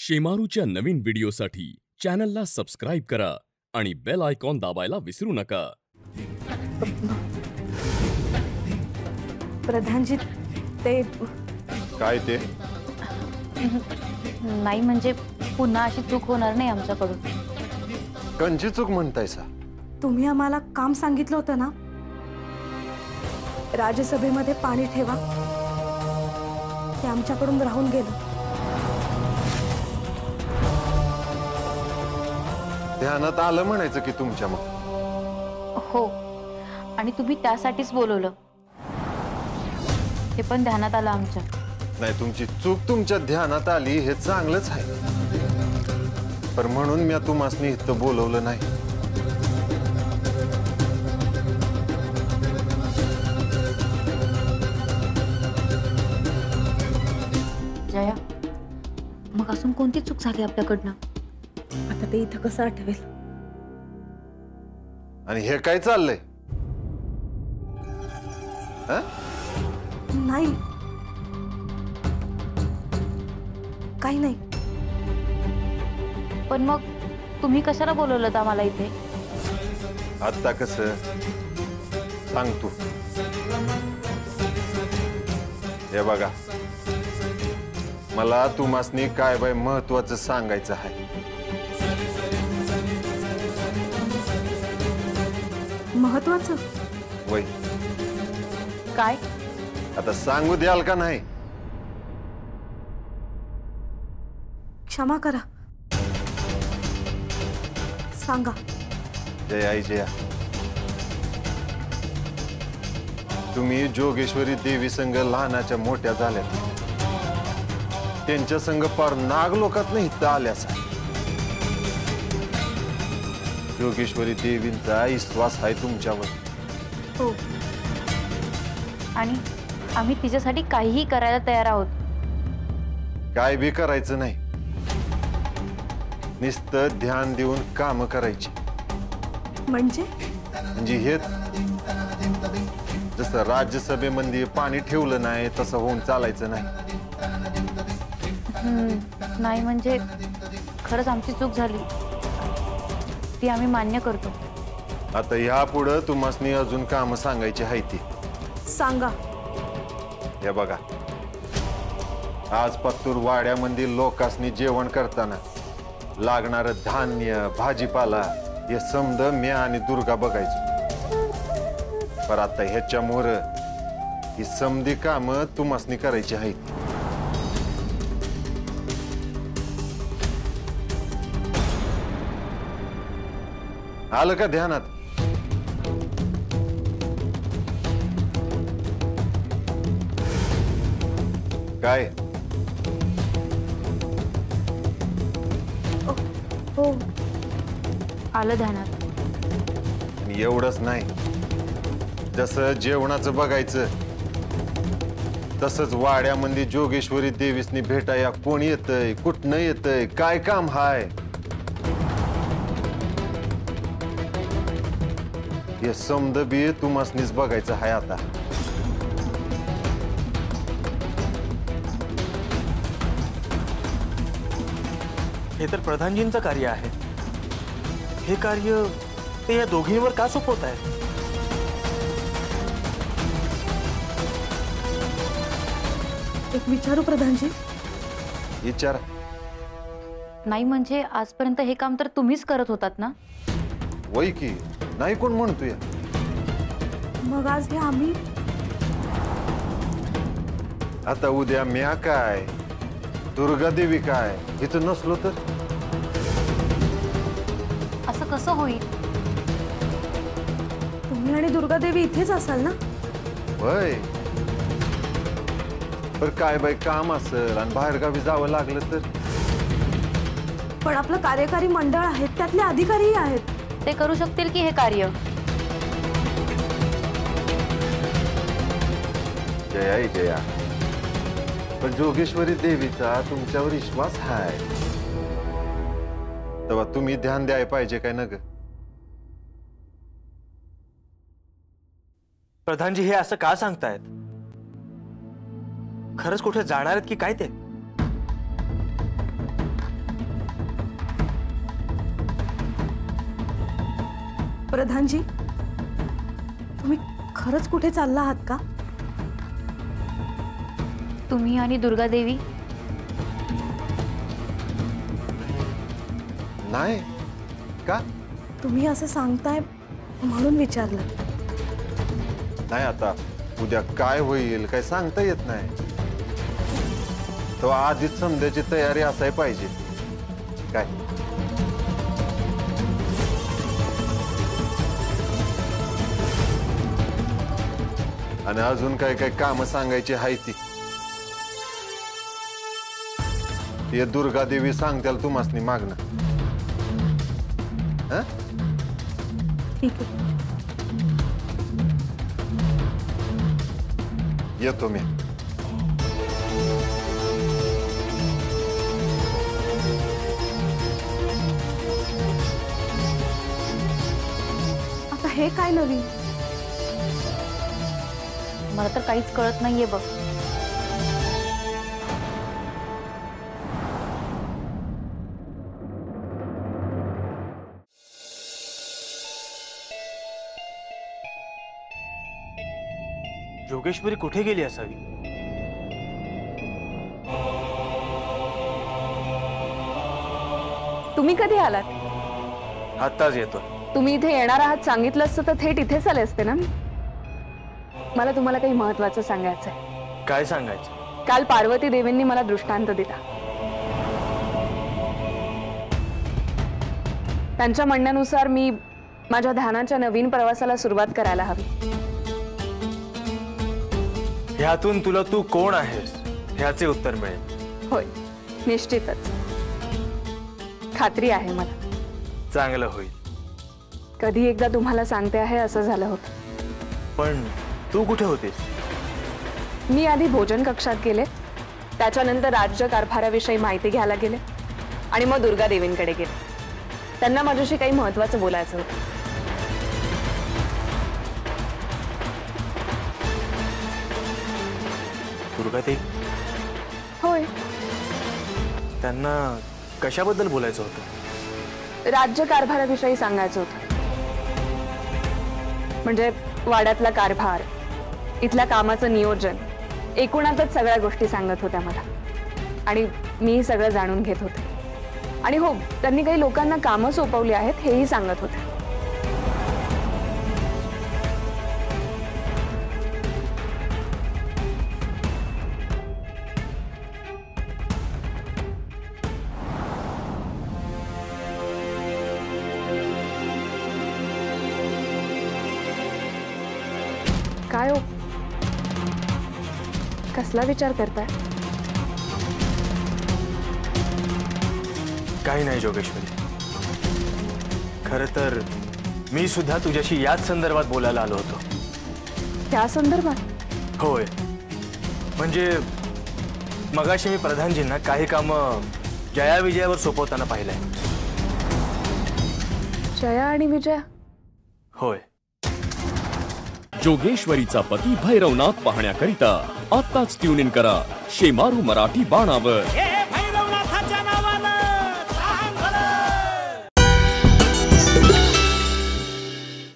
शेमारूच्या नवीन व्हिडिओसाठी चॅनलला सबस्क्राइब करा आणि बेल आयकॉन दाबायला विसरू नका। प्रधानजी ते काय ते नाही म्हणजे पुन्हा अशी चूक होणार नाही आमच्याकडून। कोणची चूक म्हणतायसा? तुम्ही आम्हाला काम सांगितलं होतं ना, राज्यसभेमध्ये पाणी ठेवा, ते आमच्याकडून राहून गेलं। ध्यानात आलं म्हणायचं की तुमच्या मग हो, आणि तुम्ही त्यासाठीच बोलवलं ते पण ध्यानात आलं आमच्या। नाही, तुमची चूक तुमच्या ध्यानात आली हे चांगलंच आहे, पण म्हणून मी तुम्हासनी इथं बोलवलं नाही। जया, मग असून कोणती चूक झाली आपल्याकडनं? आता ते इथं कसं आठवेल? आणि हे काय चाललंय? नाही काही नाही, पण मग तुम्ही कशाला बोलवलं आम्हाला इथे? आता कसं सांगतो, हे बघा मला तुम्हासनी काय बाय महत्त्वाचं सांगायचं आहे। महत्त्वाचं वय काय? आता सांगू द्याल का नाही? क्षमा करा, सांगा। जय आई जया, तुम्ही जोगेश्वरी देवी संघ लहानाच्या मोठ्या झाल्यात, त्यांच्या संघ पार नागलोकात नाही इथं आल्याचा। जोगेश्वरी देवींचा विश्वास आहे तुमच्यावर हो, आणि आम्ही तिच्यासाठी काहीही करायला तयार आहोत। काय बी करायचं नाही, नुसतं ध्यान देऊन काम करायची। म्हणजे म्हणजे हेच जसं राज्यसभेमध्ये पाणी ठेवलं नाही तसं होऊन चालायचं नाही। नाही म्हणजे खरंच आमची चूक झाली, ती आम्ही मान्य करतो। आता यापुढे तुम्हासनी अजून काम सांगायची आहे ती सांगा। हे बघा, आज पत्तूर वाड्यामध्ये लोकांसनी जेवण करताना लागणारं धान्य भाजीपाला हे समद मी आणि दुर्गा बघायचो, पर आता ह्याच्यामोर ही समधी काम तुम्हासनी करायची आहेत। आलं का ध्यानात? काय हो आलं ध्यानात? एवढंच नाही, जसं जेवणाचं बघायचं तसंच वाड्यामध्ये जोगेश्वरी देवीसनी भेटाया कोण येतंय कुठनं येतंय काय काम हाय हे समद बी तुम्हासनीच बघायचं आहे। आता हे तर प्रधानजींचं कार्य आहे, हे कार्य ते या दोघींवर का सोपवत आहे? एक विचारू प्रधानजी? विचारा। नाही म्हणजे आजपर्यंत हे काम तर तुम्हीच करत होतात ना? वय की नाही कोण म्हणतो या? मग आज हे आम्ही? आता उद्या म्या काय दुर्गा देवी काय इथं नसलो तर असं कसं होईल? तुम्ही आणि दुर्गा देवी इथेच असाल ना? होय, पर काय बाई काम असेल आणि बाहेरगावी जावं लागलं तर? पण आपलं कार्यकारी मंडळ आहेत, त्यातले अधिकारीही आहेत, ते करू शकतील की हे कार्य? जया जया, पण जोगेश्वरी देवीचा तुमच्यावर विश्वास आहे, तेव्हा तुम्ही ध्यान द्याय पाहिजे काय ना ग? प्रधानजी हे असं का सांगतायत? खरंच कुठे जाणार आहेत की काय ते? प्रधान जी, तुम्ही खरच कुठे चालला आहात का? तुम्ही आणि दुर्गा देवी? नाही का? तुम्ही असं सांगताय म्हणून विचारलं। नाही, आता उद्या काय होईल काय सांगता येत नाही, तो आधीच समजायची तयारी असाय पाहिजे। काय आणि अजून काय काय काम सांगायची आहेत ती दुर्गा देवी सांगतील तुम्हासनी मागणं। हां ठीक आहे, येतो मी। आता हे काय नवीन? मला तर काहीच कळत नाहीये बघ। जोगेश्वरी कुठे गेली असावी? तुम्ही कधी आलात? आताच येतो। तुम्ही इथे येणार आहात सांगितलं असतं तर थेट इथेच आले असते ना। मला तुम्हाला काही महत्त्वाचं सांगायचं आहे। काय सांगायचं? काल पार्वती देवींनी मला दृष्टांत दिला। त्यांच्या म्हणण्यानुसार मी माझ्या ध्यानाच्या नवीन प्रवासाला सुरुवात करायला हवी। यातून तुला तू कोण आहेस ह्याचे उत्तर मिळेल। होय, निश्चितच, खात्री आहे मला। चांगलं होईल। कधी एकदा तुम्हाला सांगते आहे असं झालं होतं। पण तू कुठे होतीस? मी आधी भोजन कक्षात गेले, त्याच्यानंतर राज्य कारभाराविषयी माहिती घ्यायला गेले आणि मग दुर्गा देवींकडे गेले। त्यांना माझ्याशी काही महत्त्वाचं बोलायचं होतं। होय, त्यांना कशाबद्दल बोलायचं होतं? राज्य कारभाराविषयी सांगायचं होतं। म्हणजे वाड्यातला कारभार, इथल्या कामाचं नियोजन, एकूणातच सगळ्या गोष्टी सांगत होत्या मला आणि मी सगळं जाणून घेत होते। आणि हो, त्यांनी काही लोकांना कामं सोपवली आहेत हेही सांगत होत्या। काय हो, कसला विचार करताय? काही नाही जोगेश्वरी, खरं तर मी सुद्धा तुझ्याशी याच संदर्भात बोलायला आलो होतो। त्या संदर्भात? होय, म्हणजे मगाशी मी प्रधानजींना काही कामं जया विजयावर सोपवताना पाहिलंय। जया आणि विजया? होय। जोगेश्वरीचा पती भैरवनाथ पाहण्याकरिता आत्ताच ट्यून इन करा शेमारू मराठी बाणावर।